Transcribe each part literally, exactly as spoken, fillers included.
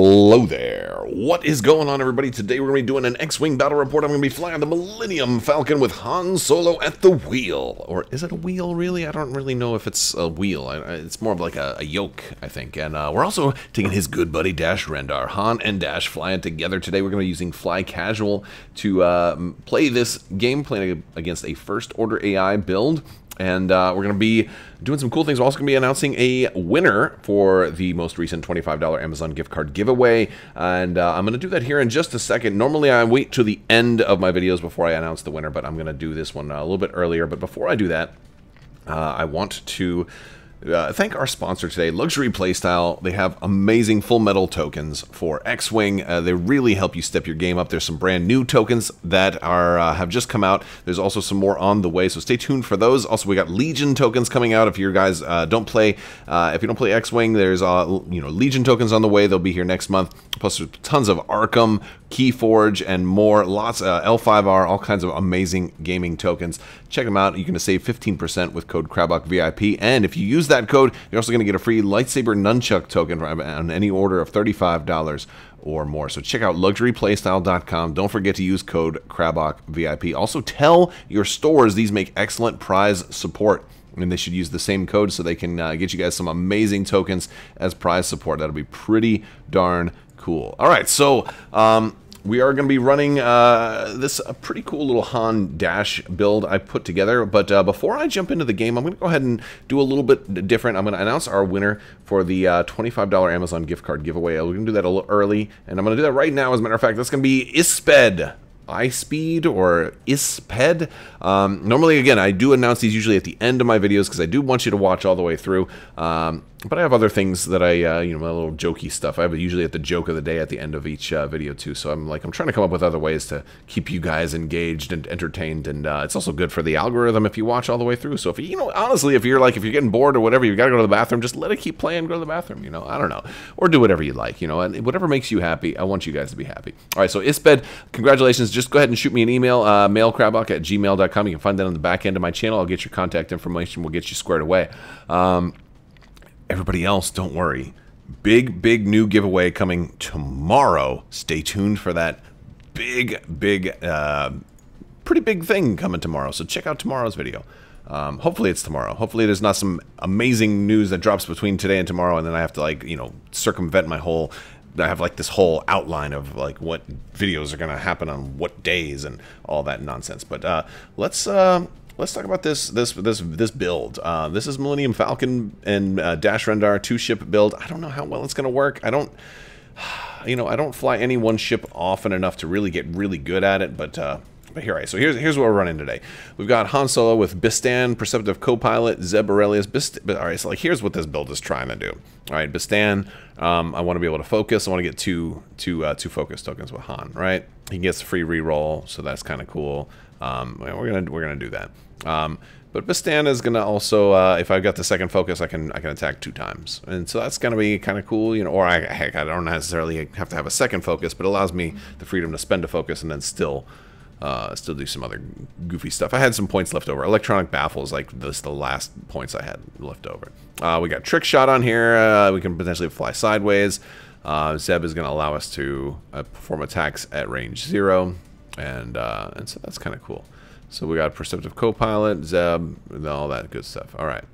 Hello there, what is going on everybody? Today we're going to be doing an X-Wing battle report. I'm going to be flying the Millennium Falcon with Han Solo at the wheel. Or is it a wheel really? I don't really know if it's a wheel. It's more of like a, a yoke, I think. And uh, we're also taking his good buddy Dash Rendar. Han and Dash flying together today. We're going to be using Fly Casual to uh, play this game, playing against a First Order A I build. And uh, we're going to be doing some cool things. We're also going to be announcing a winner for the most recent twenty-five dollar Amazon gift card giveaway. And uh, I'm going to do that here in just a second. Normally, I wait to the end of my videos before I announce the winner, but I'm going to do this one a little bit earlier. But before I do that, uh, I want to... Uh, thank our sponsor today, Luxury Playstyle. They have amazing full metal tokens for X-Wing. Uh, they really help you step your game up. There's some brand new tokens that are uh, have just come out. There's also some more on the way, so stay tuned for those. Also, we got Legion tokens coming out. If you guys uh, don't play, uh, if you don't play X-Wing, there's uh, you know Legion tokens on the way. They'll be here next month. Plus, there's tons of Arkham, Keyforge, and more. Lots of uh, L five R, all kinds of amazing gaming tokens. Check them out. You're going to save fifteen percent with code CRABBOKVIP, and if you use that code, you're also going to get a free lightsaber nunchuck token on any order of thirty-five dollars or more. So check out luxury playstyle dot com. Don't forget to use code CRABBOKVIP. Also tell your stores these make excellent prize support, and they should use the same code so they can uh, get you guys some amazing tokens as prize support. That'll be pretty darn cool. All right, so um, we are going to be running uh, this a pretty cool little Han Dash build I put together. But uh, before I jump into the game, I'm going to go ahead and do a little bit different. I'm going to announce our winner for the uh, twenty-five dollar Amazon gift card giveaway. We're going to do that a little early, and I'm going to do that right now. As a matter of fact, that's going to be ISPED. I SPED or ISPED. Um, normally, again, I do announce these usually at the end of my videos because I do want you to watch all the way through. Um, but I have other things that I, uh, you know, my little jokey stuff. I have it usually at the joke of the day at the end of each uh, video too. So I'm like, I'm trying to come up with other ways to keep you guys engaged and entertained. And uh, it's also good for the algorithm if you watch all the way through. So if you, you know, honestly, if you're like, if you're getting bored or whatever, you got to go to the bathroom, just let it keep playing, go to the bathroom, you know, I don't know. Or do whatever you like, you know, and whatever makes you happy. I want you guys to be happy. All right, so ISPED, congratulations. Just go ahead and shoot me an email, uh, mail crabbock at gmail dot com. You can find that on the back end of my channel. I'll get your contact information. We'll get you squared away. Um, everybody else, don't worry. Big, big new giveaway coming tomorrow. Stay tuned for that big, big, uh, pretty big thing coming tomorrow. So check out tomorrow's video. Um, hopefully it's tomorrow. Hopefully there's not some amazing news that drops between today and tomorrow, and then I have to, like, you know, circumvent my whole... I have like this whole outline of like what videos are going to happen on what days and all that nonsense. But uh, let's uh, let's talk about this this this this build. Uh, this is Millennium Falcon and uh, Dash Rendar two ship build. I don't know how well it's going to work. I don't, you know, I don't fly any one ship often enough to really get really good at it. But uh, but here I so here's here's what we're running today. We've got Han Solo with Bistan, Perceptive Copilot, Zeb Aurelius. Bist all right, so like here's what this build is trying to do. All right, Bistan. Um, I want to be able to focus. I want to get two, two, uh, two focus tokens with Han. Right? He gets free reroll, so that's kind of cool. Um, we're gonna we're gonna do that. Um, but Bistan is gonna also, uh, if I've got the second focus, I can I can attack two times, and so that's gonna be kind of cool, you know. Or I heck, I don't necessarily have to have a second focus, but it allows me the freedom to spend a focus and then still. Uh, still do some other goofy stuff. I had some points left over. Electronic baffles, like this, the last points I had left over. Uh, we got Trick Shot on here. Uh, we can potentially fly sideways. Uh, Zeb is going to allow us to uh, perform attacks at range zero, and uh, and so that's kind of cool. So we got Perceptive Copilot, Zeb, and all that good stuff. All right.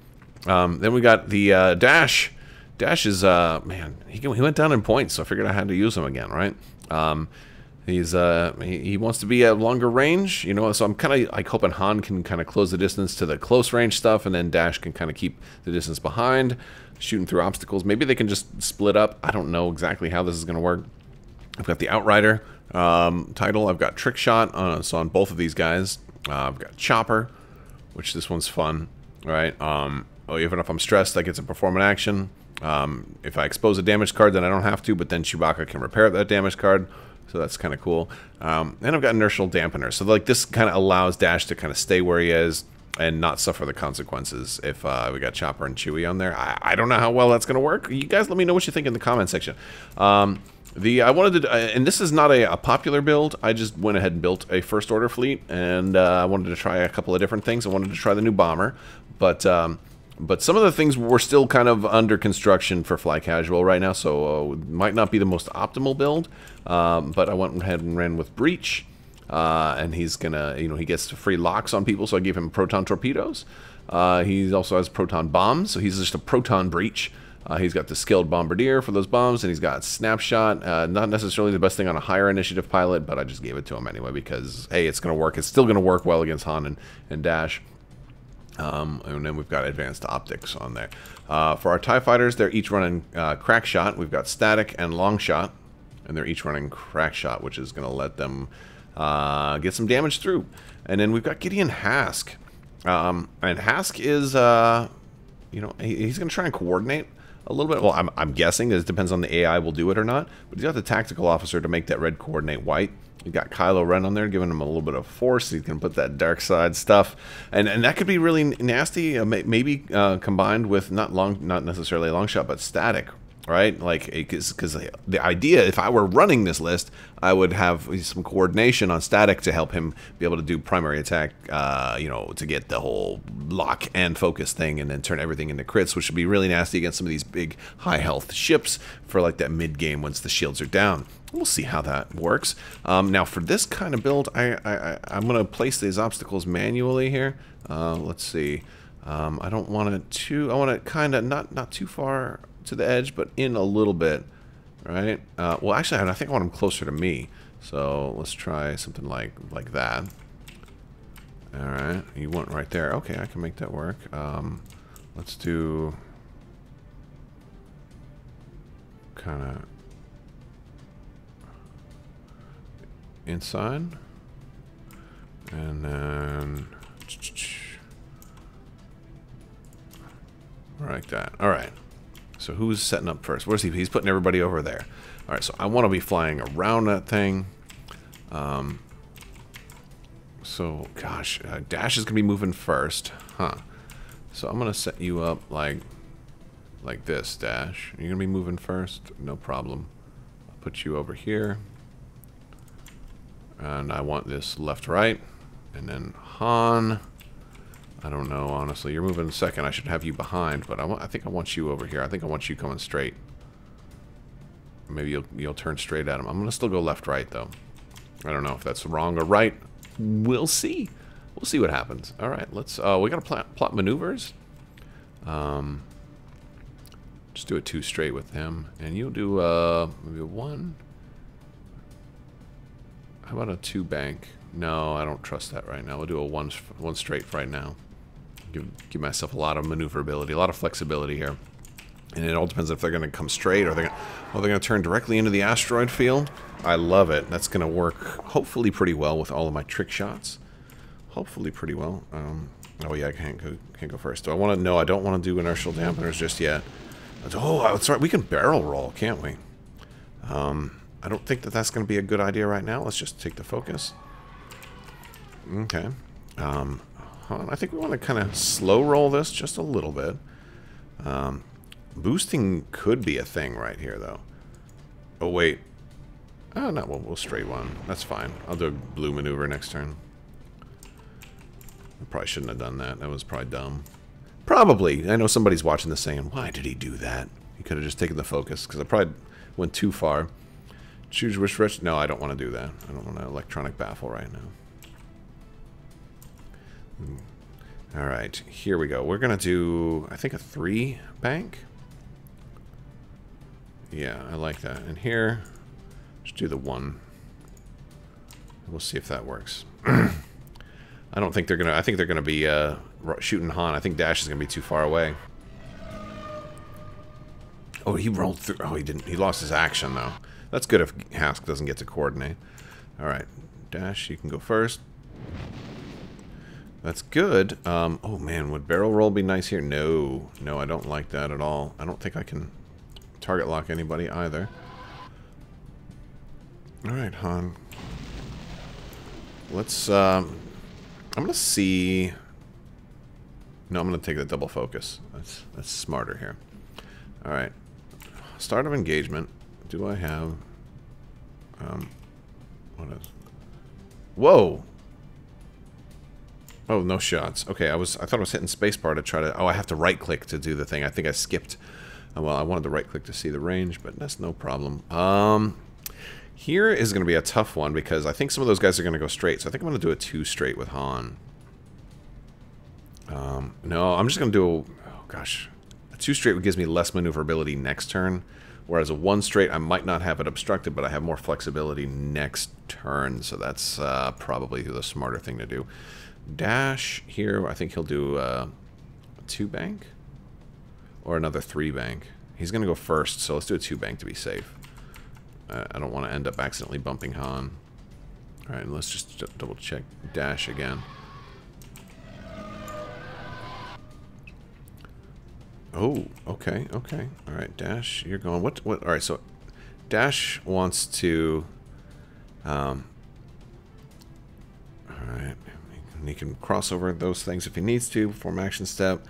Um, then we got the uh, Dash. Dash is uh, man, he he went down in points, so I figured I had to use him again, right? Um, He's uh he, he wants to be at longer range, you know, so I'm kind of like hoping Han can kind of close the distance to the close range stuff, and then Dash can kind of keep the distance behind, shooting through obstacles. Maybe they can just split up. I don't know exactly how this is going to work. I've got the Outrider um, title. I've got Trick Shot on, so on both of these guys. Uh, I've got Chopper, which this one's fun, right? Um, oh, even if I'm stressed, I get to perform an action. Um, if I expose a damaged card, then I don't have to, but then Chewbacca can repair that damaged card. So that's kind of cool. Um, and I've got inertial dampener. So like this kind of allows Dash to kind of stay where he is and not suffer the consequences if uh, we got Chopper and Chewie on there. I, I don't know how well that's going to work. You guys let me know what you think in the comment section. Um, the I wanted to, uh, and this is not a, a popular build. I just went ahead and built a First Order fleet, and uh, I wanted to try a couple of different things. I wanted to try the new bomber, but um, But some of the things were still kind of under construction for Fly Casual right now, so uh, might not be the most optimal build. Um, but I went ahead and ran with Breach, uh, and he's gonna, you know, he gets free locks on people, so I gave him proton torpedoes. Uh, he also has proton bombs, so he's just a proton breach. Uh, he's got the skilled bombardier for those bombs, and he's got snapshot. Uh, not necessarily the best thing on a higher initiative pilot, but I just gave it to him anyway because, hey, it's going to work. It's still going to work well against Han and, and Dash. Um, and then we've got advanced optics on there. Uh, for our TIE fighters, they're each running uh, Crackshot. We've got static and long shot, and they're each running Crackshot, which is going to let them uh, get some damage through. And then we've got Gideon Hask. Um, and Hask is, uh, you know, he, he's going to try and coordinate a little bit. Well, I'm, I'm guessing it depends on the A I will do it or not. But he's got the tactical officer to make that red coordinate white. We've got Kylo Ren on there, giving him a little bit of force. He's going to put that dark side stuff, and and that could be really nasty. Uh, maybe uh, combined with not long, not necessarily long shot, but static, right? Like, because the idea, if I were running this list, I would have some coordination on static to help him be able to do primary attack, uh, you know, to get the whole lock and focus thing and then turn everything into crits, which would be really nasty against some of these big high health ships for like that mid game once the shields are down. We'll see how that works. Um, now for this kind of build, I, I, I'm going to place these obstacles manually here. Uh, let's see. Um, I don't want it too, I want it kind of not, not too far to the edge, but in a little bit. Right? Uh, well, actually, I think I want them closer to me. So let's try something like like that. All right, you want right there? Okay, I can make that work. Um, let's do kind of inside, and then like that. All right. So who's setting up first? Where's he? He's putting everybody over there. All right, so I want to be flying around that thing. Um, so, gosh, uh, Dash is going to be moving first, huh? So I'm going to set you up like like this, Dash. You're going to be moving first? No problem. I'll put you over here. And I want this left, right. And then Han... I don't know, honestly. You're moving second. I should have you behind, but I, want, I think I want you over here. I think I want you coming straight. Maybe you'll, you'll turn straight at him. I'm going to still go left-right, though. I don't know if that's wrong or right. We'll see. We'll see what happens. All right, let's... Uh, we got to plot, plot maneuvers. Um, just do a two straight with him. And you'll do uh, maybe a one. How about a two bank? No, I don't trust that right now. We'll do a one, one straight right now. Give, give myself a lot of maneuverability, a lot of flexibility here. And it all depends if they're going to come straight or they're going well, they're going to turn directly into the asteroid field. I love it. That's going to work hopefully pretty well with all of my trick shots. Hopefully pretty well. Um, oh, yeah, I can't go, can't go first. Do I want to? No, I don't want to do inertial dampeners just yet. Oh, that's right. We can barrel roll, can't we? Um, I don't think that that's going to be a good idea right now. Let's just take the focus. Okay. Um, I think we want to kind of slow roll this just a little bit. Um, boosting could be a thing right here, though. Oh, wait. Oh, no, we'll, we'll straight one. That's fine. I'll do a blue maneuver next turn. I probably shouldn't have done that. That was probably dumb. Probably. I know somebody's watching this saying, why did he do that? He could have just taken the focus, because I probably went too far. Choose wish rich. No, I don't want to do that. I don't want to electronic baffle right now. All right, here we go. We're going to do, I think, a three bank. Yeah, I like that. And here, just do the one. We'll see if that works. I don't think they're going to, I think they're going to be uh, shooting Han. I think Dash is going to be too far away. Oh, he rolled through. Oh, he didn't. He lost his action, though. That's good if Hask doesn't get to coordinate. All right, Dash, you can go first. That's good. Um, oh man, would barrel roll be nice here? No, no, I don't like that at all. I don't think I can target lock anybody either. All right, Han. Let's. Um, I'm gonna see. No, I'm gonna take the double focus. That's that's smarter here. All right. Start of engagement. Do I have? Um, what is? Whoa. Oh, no shots. Okay, I was I thought I was hitting spacebar to try to... Oh, I have to right-click to do the thing. I think I skipped. Well, I wanted to right-click to see the range, but that's no problem. Um, here is going to be a tough one, because I think some of those guys are going to go straight. So I think I'm going to do a two straight with Han. Um, no, I'm just going to do... A, oh, gosh. A two straight gives me less maneuverability next turn. Whereas a one straight, I might not have it obstructed, but I have more flexibility next turn. So that's uh, probably the smarter thing to do. Dash here, I think he'll do uh, a two bank or another three bank. He's going to go first, so let's do a two bank to be safe. Uh, I don't want to end up accidentally bumping Han. All right, and let's just double check Dash again. Oh, okay, okay. All right, Dash, you're going. What? What? All right, so Dash wants to. Um, all right. And he can cross over those things if he needs to, perform action step.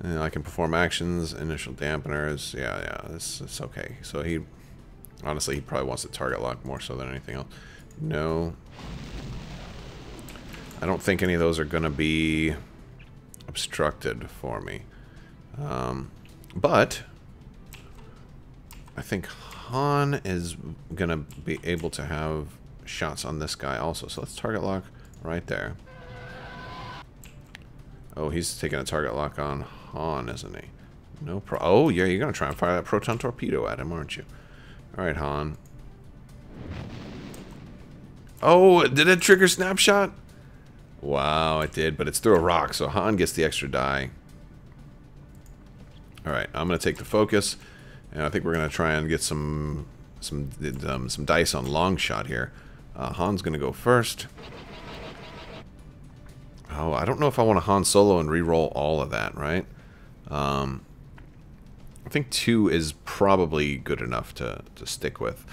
And I can perform actions, initial dampeners. Yeah, yeah, it's, it's okay. So he, honestly, he probably wants to target lock more so than anything else. No. I don't think any of those are going to be obstructed for me. Um, but, I think Han is going to be able to have shots on this guy also. So let's target lock right there. Oh, he's taking a target lock on Han, isn't he? No pro- Oh, yeah, you're going to try and fire that proton torpedo at him, aren't you? Alright, Han. Oh, did it trigger snapshot? Wow, it did, but it's through a rock, so Han gets the extra die. Alright, I'm going to take the focus, and I think we're going to try and get some some, um, some dice on long shot here. Uh, Han's going to go first. Oh, I don't know if I want to Han Solo and reroll all of that, right? Um, I think two is probably good enough to, to stick with.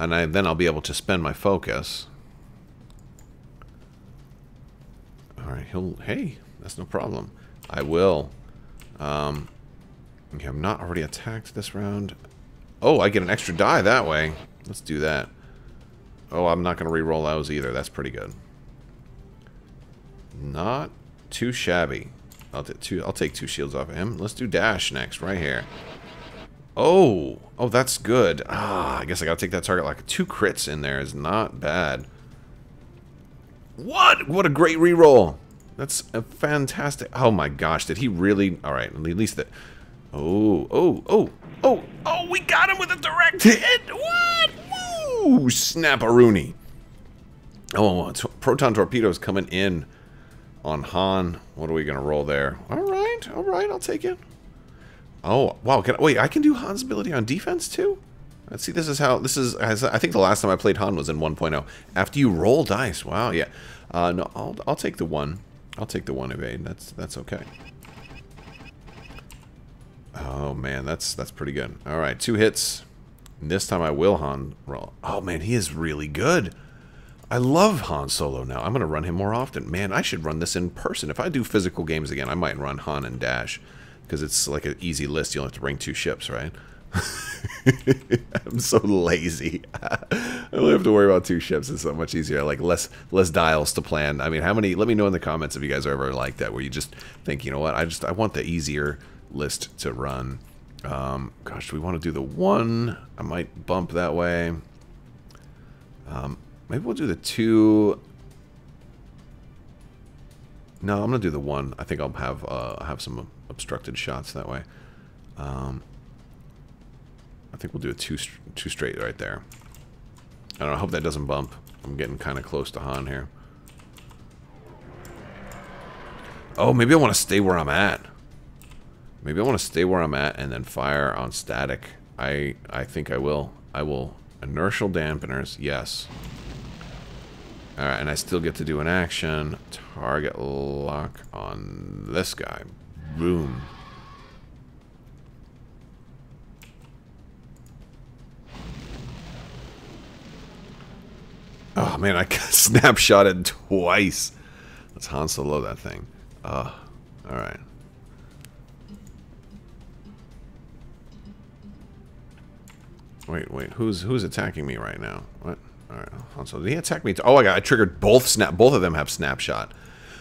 And I, then I'll be able to spend my focus. Alright, he'll... Hey, that's no problem. I will. Um, okay, I'm not already attacked this round. Oh, I get an extra die that way. Let's do that. Oh, I'm not going to reroll those either. That's pretty good. Not too shabby. I'll, two, I'll take two shields off of him. Let's do Dash next, right here. Oh! Oh, that's good. Ah, I guess I gotta take that target lock. Two crits in there is not bad. What? What a great reroll! That's a fantastic... Oh my gosh, did he really... Alright, at least that... Oh, oh, oh, oh, oh, we got him with a direct hit! What? Woo! Snap-a-rooney. Oh, to proton torpedoes coming in on Han. What are we going to roll there? All right, all right, I'll take it. Oh, wow, can I, wait, I can do Han's ability on defense too? Let's see, this is how, this is, I think the last time I played Han was in one point oh. After you roll dice, wow, yeah. Uh, no, I'll, I'll take the one. I'll take the one evade, that's that's okay. Oh man, that's that's pretty good. All right, two hits. And this time I will Han roll. Oh man, he is really good. I love Han Solo now. I'm going to run him more often. Man, I should run this in person. If I do physical games again, I might run Han and Dash. Because it's like an easy list. You'll have to bring two ships, right? I'm so lazy. I only have to worry about two ships. It's so much easier. Like, less less dials to plan. I mean, how many... Let me know in the comments if you guys are ever like that, where you just think, you know what? I just I want the easier list to run. Um, gosh, do we want to do the one? I might bump that way. Um... Maybe we'll do the two. No, I'm gonna do the one. I think I'll have uh, have some obstructed shots that way. Um, I think we'll do a two two straight right there. I don't know. I hope that doesn't bump. I'm getting kind of close to Han here. Oh, maybe I want to stay where I'm at. Maybe I want to stay where I'm at and then fire on static. I I think I will. I will. Inertial dampeners, yes. Alright, and I still get to do an action. Target lock on this guy. Boom. Oh man, I snapshotted twice. Let's Han Solo that thing. Uh, Alright. Wait, wait, who's who's attacking me right now? What? Alright, Han Solo. Did he attack me? Oh, I got I triggered both snap both of them have snapshot.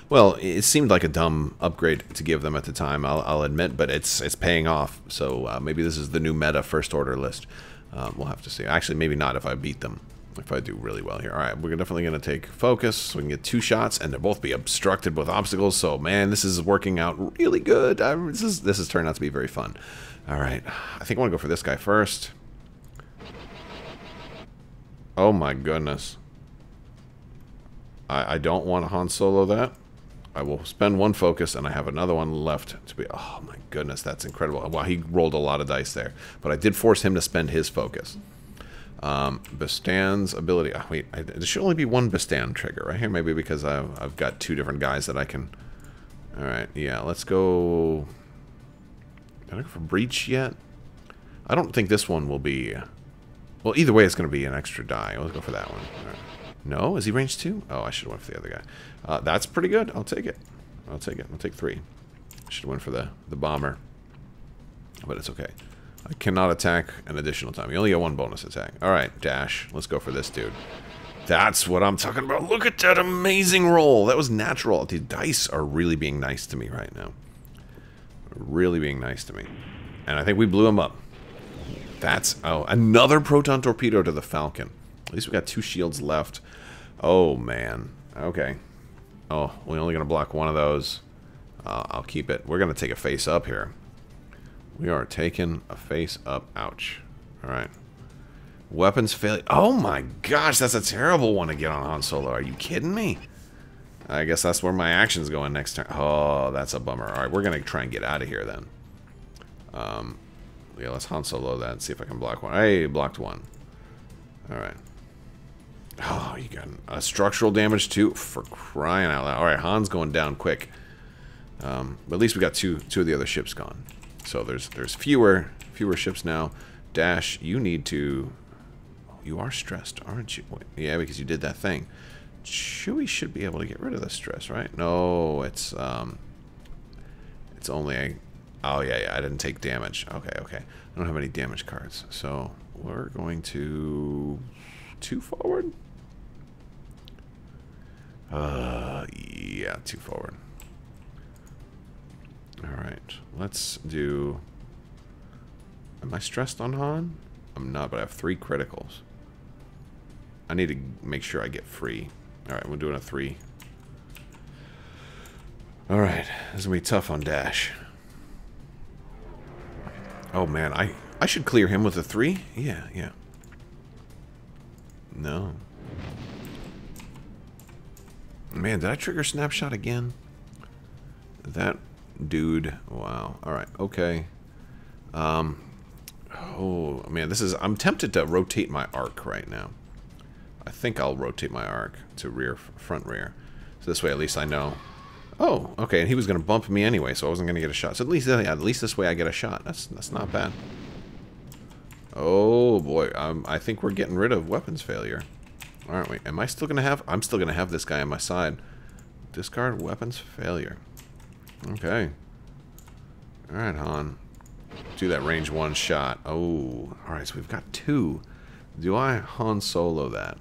well, it seemed like a dumb upgrade to give them at the time, I'll, I'll admit, but it's it's paying off. So uh, maybe this is the new meta First Order list. Uh, we'll have to see. Actually, maybe not if I beat them, if I do really well here. All right, we're definitely going to take focus, so we can get two shots, and they'll both be obstructed with obstacles. So, man, this is working out really good. I, this is this has turned out to be very fun. All right, I think I want to go for this guy first. Oh, my goodness. I, I don't want to Han Solo that. I will spend one focus, and I have another one left to be... Oh, my goodness, that's incredible. Wow, he rolled a lot of dice there. But I did force him to spend his focus. Um, Bistan's ability... Oh, wait, I, there should only be one Bistan trigger right here, maybe because I've, I've got two different guys that I can... All right, yeah, let's go... Can I go for Breach yet? I don't think this one will be... Well, either way, it's going to be an extra die. Let's go for that one. All right. No? Is he range two? Oh, I should have went for the other guy. Uh, that's pretty good. I'll take it. I'll take it. I'll take three. I should have went for the, the bomber. But it's okay. I cannot attack an additional time. You only get one bonus attack. All right, Dash. Let's go for this dude. That's what I'm talking about. Look at that amazing roll. That was natural. The dice are really being nice to me right now. Really being nice to me. And I think we blew him up. That's, oh, another proton torpedo to the Falcon. At least we got two shields left. Oh, man. Okay. Oh, we're only going to block one of those. Uh, I'll keep it. We're going to take a face up here. We are taking a face up. Ouch. All right. Weapons failure. Oh, my gosh. That's a terrible one to get on Han Solo. Are you kidding me? I guess that's where my action's going next turn. Oh, that's a bummer. All right, we're going to try and get out of here then. Um... Yeah, let's Han Solo that and see if I can block one. I blocked one. Alright. Oh, you got a structural damage too? For crying out loud. Alright, Han's going down quick. Um, but at least we got two two of the other ships gone. So there's there's fewer fewer ships now. Dash, you need to... Oh, you are stressed, aren't you? Yeah, because you did that thing. Chewie should be able to get rid of the stress, right? No, it's... um, It's only... a Oh, yeah, yeah, I didn't take damage. Okay, okay. I don't have any damage cards. So we're going to... Two forward? Uh, yeah, two forward. Alright, let's do... Am I stressed on Han? I'm not, but I have three criticals. I need to make sure I get free. Alright, we're doing a three. Alright, this is going to be tough on Dash. Oh, man, I, I should clear him with a three? Yeah, yeah. No. Man, did I trigger snapshot again? That dude. Wow. All right, okay. Um, oh, man, this is... I'm tempted to rotate my arc right now. I think I'll rotate my arc to rear, front rear. So this way at least I know... Oh, okay, and he was going to bump me anyway, so I wasn't going to get a shot. So at least at least this way I get a shot. That's that's not bad. Oh, boy. Um, I think we're getting rid of weapons failure. Aren't we? Am I still going to have... I'm still going to have this guy on my side. Discard weapons failure. Okay. All right, Han. Do that range one shot. Oh, all right, so we've got two. Do I Han Solo that?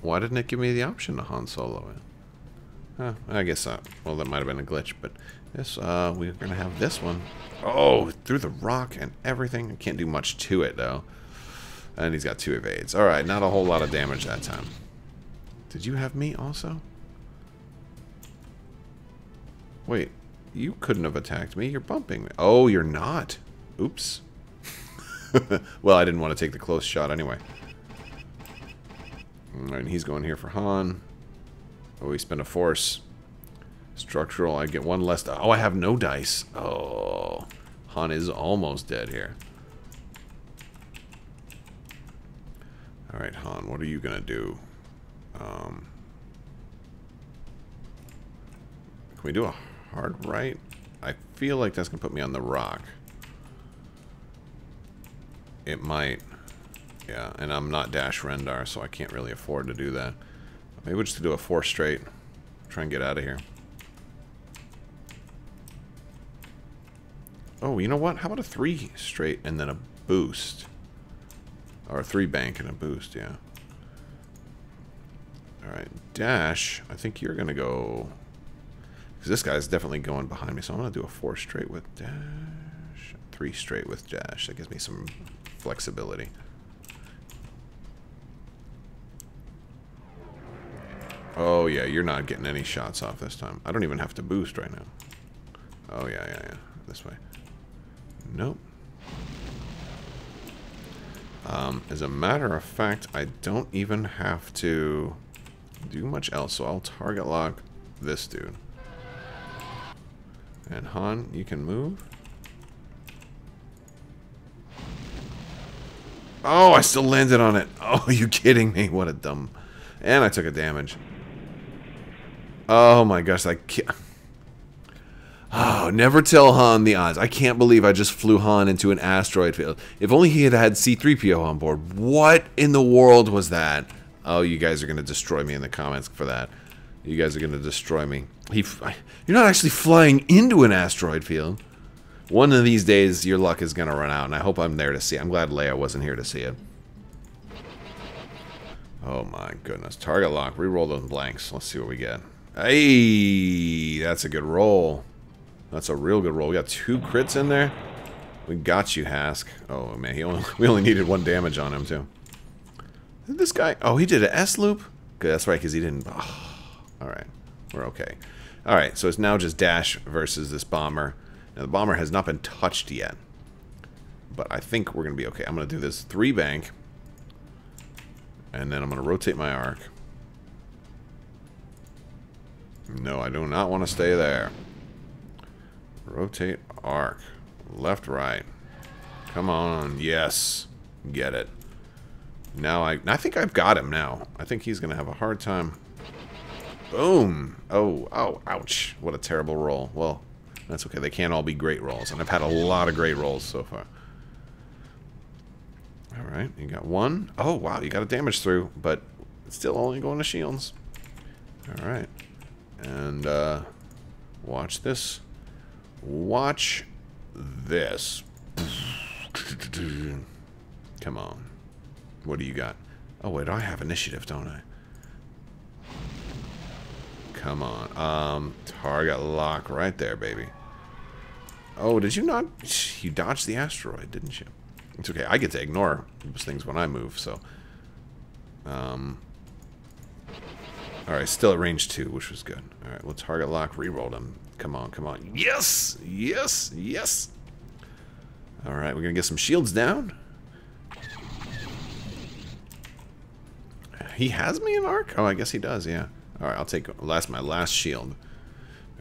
Why didn't it give me the option to Han Solo it? Huh, I guess not. Well, that might have been a glitch, but this, uh, we're going to have this one. Oh, through the rock and everything. I can't do much to it, though. And he's got two evades. All right, not a whole lot of damage that time. Did you have me also? Wait, you couldn't have attacked me. You're bumping me. Oh, you're not. Oops. Well, I didn't want to take the close shot anyway. All right, and he's going here for Han. Oh, we spend a force. Structural, I get one less. Oh, I have no dice. Oh, Han is almost dead here. All right, Han, what are you going to do? Um, can we do a hard right? I feel like that's going to put me on the rock. It might. Yeah, and I'm not Dash Rendar, so I can't really afford to do that. Maybe we'll just do a four straight. Try and get out of here. Oh, you know what? How about a three straight and then a boost? Or a three bank and a boost, yeah. Alright, Dash, I think you're going to go... Because this guy's definitely going behind me, so I'm going to do a four straight with Dash. Three straight with Dash. That gives me some flexibility. Oh, yeah, you're not getting any shots off this time. I don't even have to boost right now. Oh, yeah, yeah, yeah. This way. Nope. Um, as a matter of fact, I don't even have to do much else, so I'll target lock this dude. And Han, you can move. Oh, I still landed on it. Oh, are you kidding me? What a dumb... And I took a damage. Oh my gosh, I can't... Oh, never tell Han the odds. I can't believe I just flew Han into an asteroid field. If only he had had C three P O on board. What in the world was that? Oh, you guys are going to destroy me in the comments for that. You guys are going to destroy me. He, you're not actually flying into an asteroid field. One of these days, your luck is going to run out, and I hope I'm there to see it. I'm glad Leia wasn't here to see it. Oh my goodness. Target lock. Reroll those blanks. Let's see what we get. Hey, that's a good roll. That's a real good roll. We got two crits in there. We got you, Hask. Oh man, he only, we only needed one damage on him too. This guy. Oh, he did an S loop. Good, that's right, because he didn't. Oh, all right, we're okay. All right, so it's now just Dash versus this bomber. Now the bomber has not been touched yet, but I think we're gonna be okay. I'm gonna do this three bank, and then I'm gonna rotate my arc. No, I do not want to stay there. Rotate arc. Left, right. Come on. Yes. Get it. Now I... I think I've got him now. I think he's going to have a hard time. Boom. Oh, oh, ouch. What a terrible roll. Well, that's okay. They can't all be great rolls. And I've had a lot of great rolls so far. Alright. You got one. Oh, wow. You got a damage through. But it's still only going to shields. Alright. And, uh... watch this. Watch this. Come on. What do you got? Oh, wait, I have initiative, don't I? Come on. Um, target lock right there, baby. Oh, did you not... You dodged the asteroid, didn't you? It's okay. I get to ignore those things when I move, so... Um... Alright, still at range two, which was good. Alright, we'll target lock, reroll them. Come on, come on. Yes! Yes! Yes! Alright, we're gonna get some shields down. He has me in arc? Oh, I guess he does, yeah. Alright, I'll take last my last shield.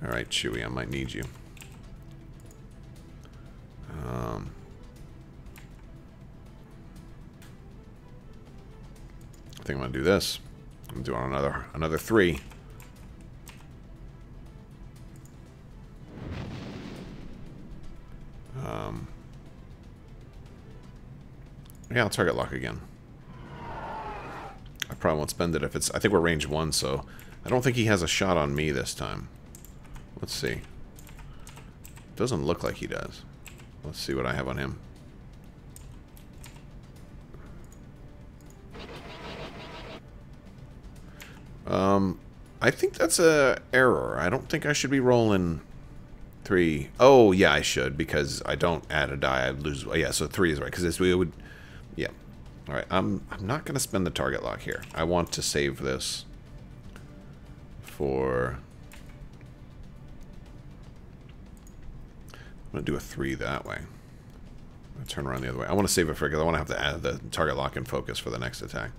Alright, Chewie, I might need you. Um... I think I'm gonna do this. I'm doing another another three. Um, yeah, I'll target lock again. I probably won't spend it if it's... I think we're range one, so... I don't think he has a shot on me this time. Let's see. Doesn't look like he does. Let's see what I have on him. Um, I think that's a error. I don't think I should be rolling three. Oh, yeah, I should, because I don't add a die. I lose. Yeah, so three is right, because it would... Yeah. All right, I'm, I'm not going to spend the target lock here. I want to save this for... I'm going to do a three that way. I'm going to turn around the other way. I want to save it for... Because I want to have to add the target lock and focus for the next attack.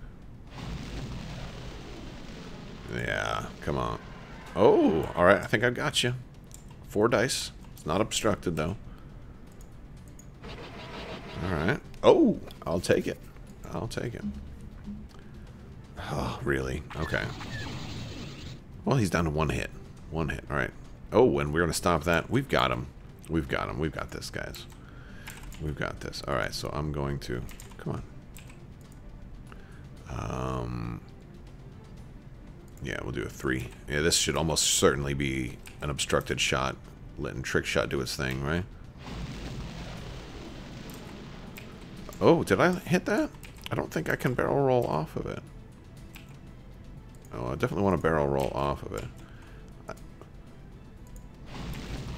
Yeah, come on. Oh, all right. I think I've got you. Four dice. It's not obstructed, though. All right. Oh, I'll take it. I'll take it. Oh, really? Okay. Well, he's down to one hit. One hit. All right. Oh, and we're going to stop that. We've got him. We've got him. We've got this, guys. We've got this. All right, so I'm going to... Come on. Um... Yeah, we'll do a three. Yeah, this should almost certainly be an obstructed shot. Letting Trick Shot do its thing, right? Oh, did I hit that? I don't think I can barrel roll off of it. Oh, I definitely want to barrel roll off of it.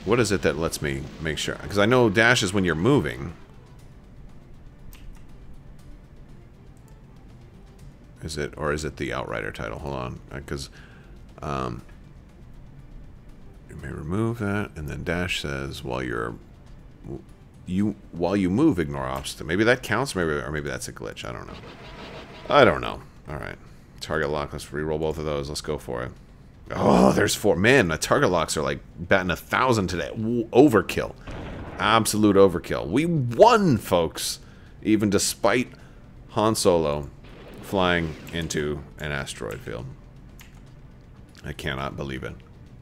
What is it that lets me make sure? Because I know dash is when you're moving. Is it, or is it the Outrider title? Hold on, because um, you may remove that, and then dash says while you're you while you move, ignore obstacle. Maybe that counts, maybe or maybe that's a glitch. I don't know. I don't know. All right, target lock. Let's reroll both of those. Let's go for it. Oh, there's four. Man, the target locks are like batting a thousand today. Overkill. Absolute overkill. We won, folks. Even despite Han Solo flying into an asteroid field. I cannot believe it.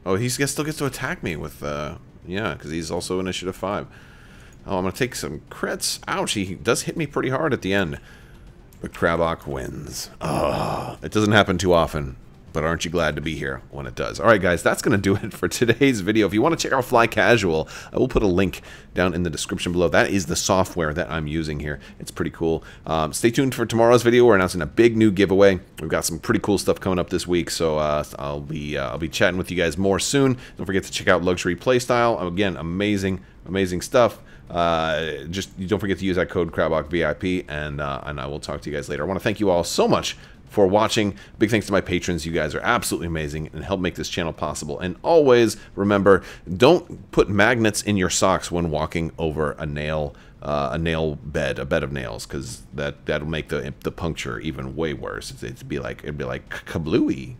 Oh, he still gets to attack me with, uh, yeah, because he's also initiative five. Oh, I'm going to take some crits. Ouch, he does hit me pretty hard at the end. But CRABBOK wins. Oh, it doesn't happen too often. But aren't you glad to be here when it does? All right, guys, that's going to do it for today's video. If you want to check out Fly Casual, I will put a link down in the description below. That is the software that I'm using here. It's pretty cool. Um, stay tuned for tomorrow's video. We're announcing a big new giveaway. We've got some pretty cool stuff coming up this week, so uh, I'll be uh, I'll be chatting with you guys more soon. Don't forget to check out Luxury Playstyle. Again, amazing, amazing stuff. Uh, just don't forget to use that code CRABBOKVIP, and uh, and I will talk to you guys later. I want to thank you all so much for watching. Big thanks to my patrons. You guys are absolutely amazing and help make this channel possible. And always remember, don't put magnets in your socks when walking over a nail, uh, a nail bed, a bed of nails, because that that'll make the the puncture even way worse. It'd be like it'd be like kablooey.